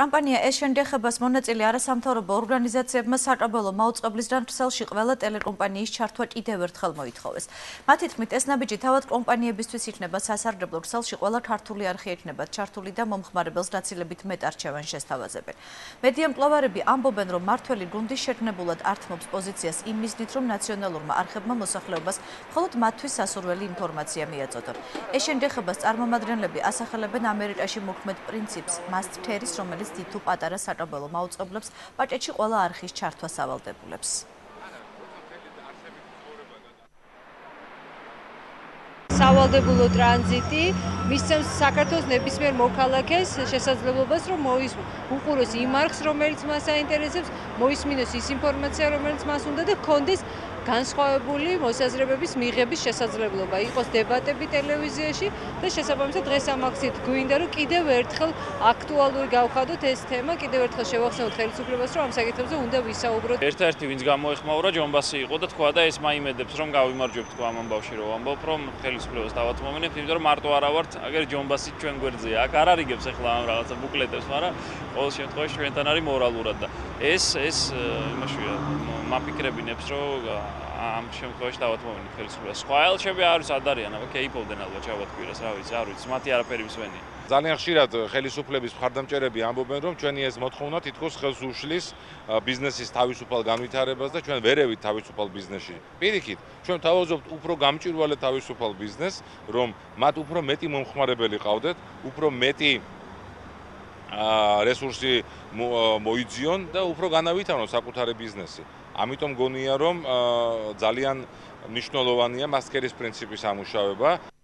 Компания Asian Dehebas Monetiliara Santorba organization Massad Abolo Mouts of Lisbon Selshik Vela Telecompany Chartwat Idevert Helmoit House. Matit mit Esnabitawat Company Bistusit Nebasar de Blog Selshik Vela Tartulia Hetnebat Chartulida Momarbels Datsilabit Met Archevan Shestavazabe. Medium Clovaribi Ambo Benro Martweli Gundi Shetnebulat Artmobs Positias in Miss Nitrum Nationalum Archebma Musachlebas, Holot Matuisa Surveli Informatia Miazotor. Asian Dehebas Arma Madrin Lebi Asahaleben Amerit Ashimukmet Principes, Mast Terris Roman. Two other satable mouths of lips, but each all are his chart was about the lips. Savaldebulo transiti, Mr. Sakatos, Nebismer Mokalakes, Shesazlobas, Mois, Ukurus, Emarks, Romans, Massa Interests, Mois Minus, Informatia, Romans, Masunda, the Condis, განსხვავებული მოსაზრებების მიღების შესაძლებლობა იყოს დებატები ტელევიზიაში და შესაბამისად დღეს ამახსენეთ გვინდა რომ კიდევ ერთხელ აქტუალური გავხადოთ ეს თემა კიდევ ერთხელ შევახსენოთ ხელისუფლებას რომ ამ საკითხებზე უნდა ვისაუბროთ ერთ-ერთი ვინც გამოეხმაურა ჯონბასი იყო და თქვა და ეს მაიმედებს რომ გავიმარჯვებთ თქვა ამ ამბავში რომ ამბობ რომ ხელისუფლებას დავათმოვინებთ იმიტომ რომ მარტო არა ვართ აგერ ჯონბასი ჩვენ გვერდზეა აქ არ არიგებს ახლა ამ რაღაცა ბუკლეტებს მაგრამ ყოველ შემთხვევაში ჩვენთან არის მორალურად და ეს იმაშია მაფიქრებინებს რომ I'm sure that what moment feels was while she was at Dariana, okay, people then I'll watch out with us how it's out. It's Matia Periswini. Zania Shira, Helisuple is Hardam Cherebi, Ambobendrum, 20 years Motonot, it was her socialist business is Tavisupal Gamitare, but that you very with Tavisupal business. Pirikit, 20,000 of Upro Gamchil, while Tavisupal business, Rom, Matupro Meti Mumharebeli Haudet, Upro Meti. Resources moizion და უფრო განავითარონ საკუთარი ბიზნესი. Ამიტომ გონია რომ ძალიან მნიშვნელოვანია მასკერის პრინციპის ამუშავება.